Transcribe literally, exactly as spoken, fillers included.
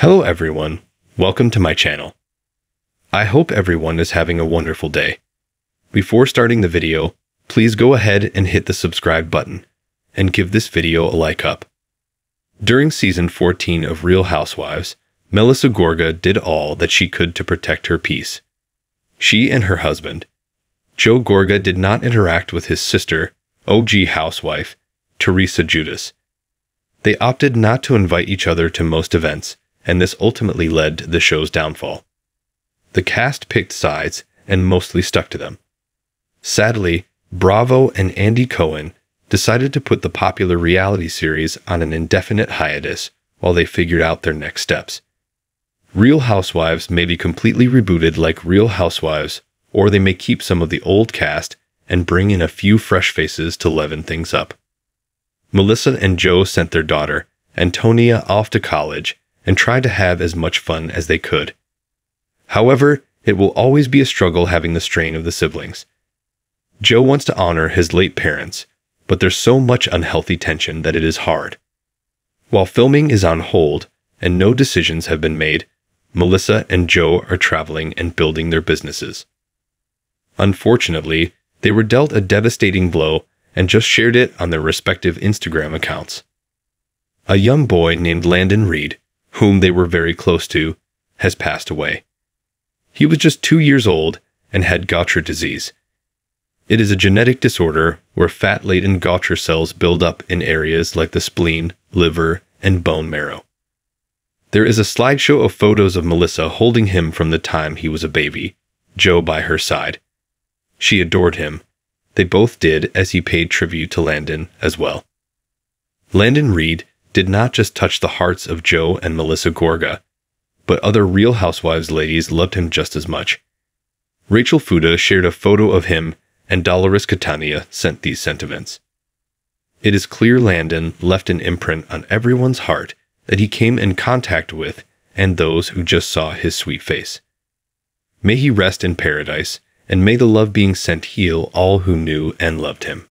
Hello everyone, welcome to my channel. I hope everyone is having a wonderful day. Before starting the video, please go ahead and hit the subscribe button, and give this video a like up. During season fourteen of Real Housewives, Melissa Gorga did all that she could to protect her peace. She and her husband, Joe Gorga, did not interact with his sister, O G housewife, Teresa Judas. They opted not to invite each other to most events, and this ultimately led to the show's downfall. The cast picked sides and mostly stuck to them. Sadly, Bravo and Andy Cohen decided to put the popular reality series on an indefinite hiatus while they figured out their next steps. Real Housewives may be completely rebooted like Real Housewives, or they may keep some of the old cast and bring in a few fresh faces to leaven things up. Melissa and Joe sent their daughter, Antonia, off to college and tried to have as much fun as they could. However, it will always be a struggle having the strain of the siblings. Joe wants to honor his late parents, but there's so much unhealthy tension that it is hard. While filming is on hold and no decisions have been made, Melissa and Joe are traveling and building their businesses. Unfortunately, they were dealt a devastating blow and just shared it on their respective Instagram accounts. A young boy named Landon Reed, whom they were very close to, has passed away. He was just two years old and had Gaucher disease. It is a genetic disorder where fat-laden Gaucher cells build up in areas like the spleen, liver, and bone marrow. There is a slideshow of photos of Melissa holding him from the time he was a baby, Joe by her side. She adored him. They both did, as he paid tribute to Landon as well. Landon Reed did not just touch the hearts of Joe and Melissa Gorga, but other Real Housewives ladies loved him just as much. Rachel Fuda shared a photo of him, and Dolores Catania sent these sentiments. It is clear Landon left an imprint on everyone's heart that he came in contact with and those who just saw his sweet face. May he rest in paradise, and may the love being sent heal all who knew and loved him.